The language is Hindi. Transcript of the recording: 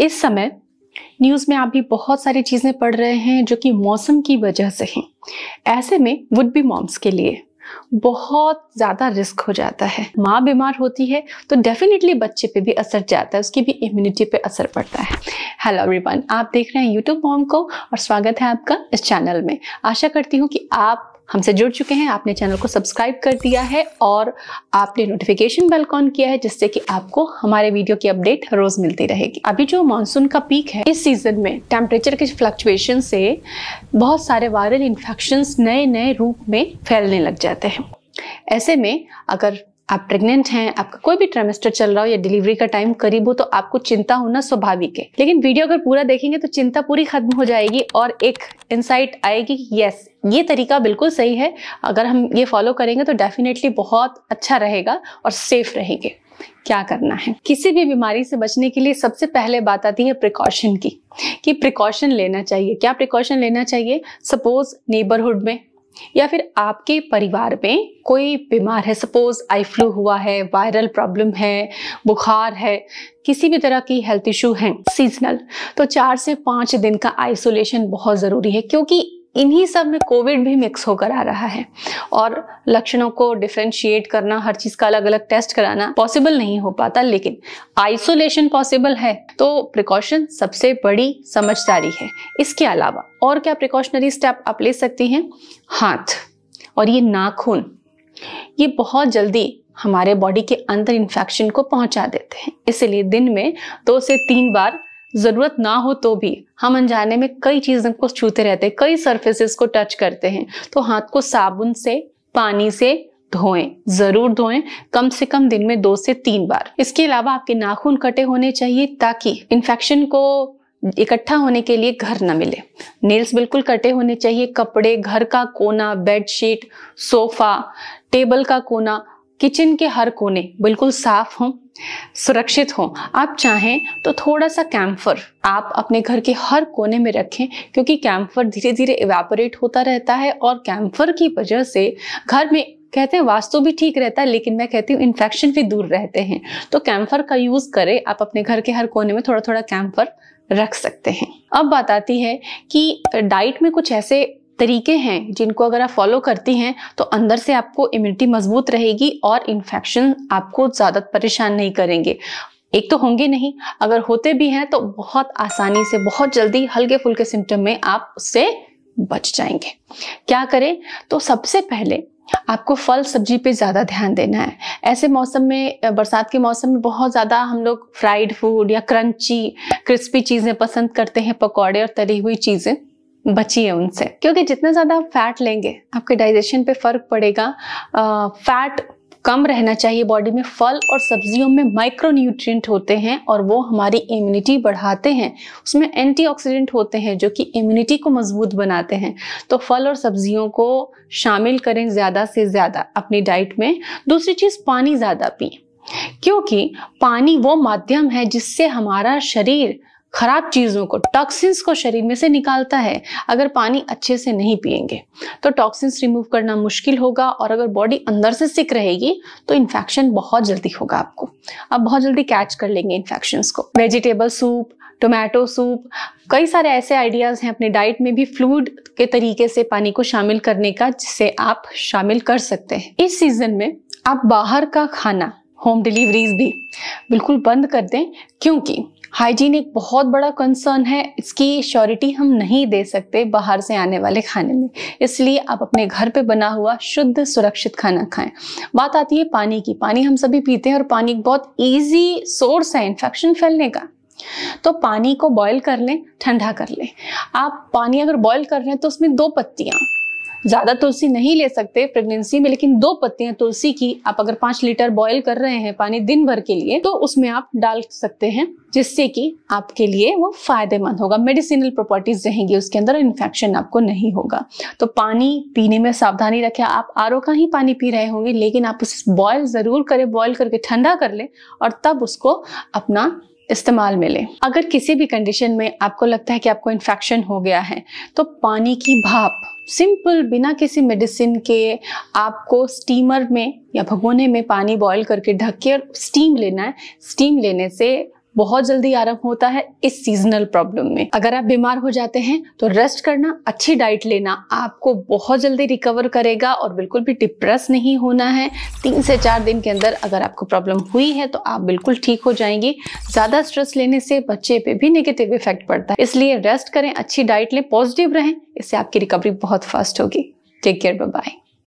इस समय न्यूज़ में आप भी बहुत सारी चीज़ें पढ़ रहे हैं जो कि मौसम की वजह से हैं। ऐसे में वुड बी मॉम्स के लिए बहुत ज़्यादा रिस्क हो जाता है। माँ बीमार होती है तो डेफिनेटली बच्चे पे भी असर जाता है, उसकी भी इम्यूनिटी पे असर पड़ता है। हेलो एवरीवन, आप देख रहे हैं YouTube मॉम को और स्वागत है आपका इस चैनल में। आशा करती हूँ कि आप हमसे जुड़ चुके हैं, आपने चैनल को सब्सक्राइब कर दिया है और आपने नोटिफिकेशन बेल ऑन किया है जिससे कि आपको हमारे वीडियो की अपडेट रोज मिलती रहेगी। अभी जो मानसून का पीक है, इस सीजन में टेम्परेचर के फ्लक्चुएशन से बहुत सारे वायरल इन्फेक्शंस नए नए रूप में फैलने लग जाते हैं। ऐसे में अगर आप प्रेग्नेंट हैं, आपका कोई भी ट्राइमेस्टर चल रहा हो या डिलीवरी का टाइम करीब हो, तो आपको चिंता होना स्वाभाविक है। लेकिन वीडियो अगर पूरा देखेंगे तो चिंता पूरी खत्म हो जाएगी और एक इंसाइट आएगी कि यस, ये तरीका बिल्कुल सही है। अगर हम ये फॉलो करेंगे तो डेफिनेटली बहुत अच्छा रहेगा और सेफ रहेंगे। क्या करना है? किसी भी बीमारी से बचने के लिए सबसे पहले बात आती है प्रिकॉशन की, कि प्रिकॉशन लेना चाहिए। क्या प्रिकॉशन लेना चाहिए? सपोज नेबरहुड में या फिर आपके परिवार में कोई बीमार है, सपोज आई फ्लू हुआ है, वायरल प्रॉब्लम है, बुखार है, किसी भी तरह की हेल्थ इशू है सीजनल, तो 4 से 5 दिन का आइसोलेशन बहुत ज़रूरी है, क्योंकि इन्हीं सब में कोविड भी मिक्स होकर आ रहा है और लक्षणों को डिफ्रेंशिएट करना, हर चीज़ का अलग अलग टेस्ट कराना पॉसिबल नहीं हो पाता, लेकिन आइसोलेशन पॉसिबल है। तो प्रिकॉशन सबसे बड़ी समझदारी है। इसके अलावा और क्या प्रिकॉशनरी स्टेप आप ले सकती हैं? हाथ और ये नाखून, ये बहुत जल्दी हमारे बॉडी के अंदर इन्फेक्शन को पहुंचा देते हैं, इसलिए दिन में 2 से 3 बार, ज़रूरत ना हो तो भी, हम अनजाने में कई चीज़ों को छूते रहते हैं, कई सरफेसेस को टच करते हैं, तो हाथ को साबुन से, पानी से धोएं, ज़रूर धोएं, कम से कम दिन में 2 से 3 बार। इसके अलावा आपके नाखून कटे होने चाहिए ताकि इन्फेक्शन को इकट्ठा होने के लिए घर न मिले। नेल्स बिल्कुल कटे होने चाहिए। कपड़े, घर का कोना, बेडशीट, सोफ़ा, टेबल का कोना, किचन के हर कोने बिल्कुल साफ हों, सुरक्षित हों। आप चाहें तो थोड़ा सा कैम्फर आप अपने घर के हर कोने में रखें, क्योंकि कैम्फर धीरे धीरे इवेपोरेट होता रहता है और कैम्फर की वजह से घर में, कहते हैं वास्तु भी ठीक रहता है, लेकिन मैं कहती हूँ इन्फेक्शन भी दूर रहते हैं। तो कैम्फर का यूज़ करें। आप अपने घर के हर कोने में थोड़ा थोड़ा कैम्फर रख सकते हैं। अब बात आती है कि डाइट में कुछ ऐसे तरीके हैं जिनको अगर आप फॉलो करती हैं तो अंदर से आपको इम्यूनिटी मजबूत रहेगी और इन्फेक्शन आपको ज़्यादा परेशान नहीं करेंगे। एक तो होंगे नहीं, अगर होते भी हैं तो बहुत आसानी से, बहुत जल्दी हल्के फुल्के सिम्टम में आप उससे बच जाएंगे। क्या करें? तो सबसे पहले आपको फल सब्जी पे ज़्यादा ध्यान देना है। ऐसे मौसम में, बरसात के मौसम में बहुत ज़्यादा हम लोग फ्राइड फूड या क्रंची, क्रिस्पी चीज़ें पसंद करते हैं, पकौड़े और तली हुई चीज़ें, बचिए उनसे, क्योंकि जितना ज़्यादा आप फैट लेंगे आपके डाइजेशन पे फर्क पड़ेगा। फैट कम रहना चाहिए बॉडी में। फल और सब्जियों में माइक्रोन्यूट्रिएंट होते हैं और वो हमारी इम्यूनिटी बढ़ाते हैं। उसमें एंटीऑक्सीडेंट होते हैं जो कि इम्यूनिटी को मजबूत बनाते हैं। तो फल और सब्जियों को शामिल करें ज़्यादा से ज़्यादा अपनी डाइट में। दूसरी चीज़, पानी ज़्यादा पिए, क्योंकि पानी वो माध्यम है जिससे हमारा शरीर खराब चीज़ों को, टॉक्सिन्स को शरीर में से निकालता है। अगर पानी अच्छे से नहीं पिएंगे तो टॉक्सिन्स रिमूव करना मुश्किल होगा और अगर बॉडी अंदर से सिक रहेगी तो इन्फेक्शन बहुत जल्दी होगा। आपको आप बहुत जल्दी कैच कर लेंगे इन्फेक्शंस को। वेजिटेबल सूप, टोमेटो सूप, कई सारे ऐसे आइडियाज़ हैं अपने डाइट में भी फ्लूइड के तरीके से पानी को शामिल करने का, जिससे आप शामिल कर सकते हैं। इस सीज़न में आप बाहर का खाना, होम डिलीवरीज भी बिल्कुल बंद कर दें, क्योंकि हाइजीन एक बहुत बड़ा कंसर्न है। इसकी श्योरिटी हम नहीं दे सकते बाहर से आने वाले खाने में, इसलिए आप अपने घर पे बना हुआ शुद्ध सुरक्षित खाना खाएं। बात आती है पानी की। पानी हम सभी पीते हैं और पानी एक बहुत इजी सोर्स है इन्फेक्शन फैलने का। तो पानी को बॉयल कर लें, ठंडा कर लें। आप पानी अगर बॉयल कर रहे हैं तो उसमें 2 पत्तियाँ, ज़्यादा तुलसी नहीं ले सकते प्रेगनेंसी में, लेकिन 2 पत्तियां तुलसी की आप अगर 5 लीटर बॉयल कर रहे हैं पानी दिन भर के लिए, तो उसमें आप डाल सकते हैं, जिससे कि आपके लिए वो फायदेमंद होगा। मेडिसिनल प्रॉपर्टीज रहेंगी उसके अंदर, इन्फेक्शन आपको नहीं होगा। तो पानी पीने में सावधानी रखें। आप आरओ का ही पानी पी रहे होंगे, लेकिन आप उसे बॉयल ज़रूर करें, बॉयल करके ठंडा कर लें और तब उसको अपना इस्तेमाल में लें। अगर किसी भी कंडीशन में आपको लगता है कि आपको इन्फेक्शन हो गया है, तो पानी की भाप सिंपल, बिना किसी मेडिसिन के, आपको स्टीमर में या भगोने में पानी बॉईल करके ढक के और स्टीम लेना है। स्टीम लेने से बहुत जल्दी आराम होता है इस सीजनल प्रॉब्लम में। अगर आप बीमार हो जाते हैं तो रेस्ट करना, अच्छी डाइट लेना आपको बहुत जल्दी रिकवर करेगा और बिल्कुल भी डिप्रेस नहीं होना है। 3 से 4 दिन के अंदर अगर आपको प्रॉब्लम हुई है तो आप बिल्कुल ठीक हो जाएंगे। ज्यादा स्ट्रेस लेने से बच्चे पे भी नेगेटिव इफेक्ट पड़ता है, इसलिए रेस्ट करें, अच्छी डाइट लें, पॉजिटिव रहें, इससे आपकी रिकवरी बहुत फास्ट होगी। Take care, bye bye.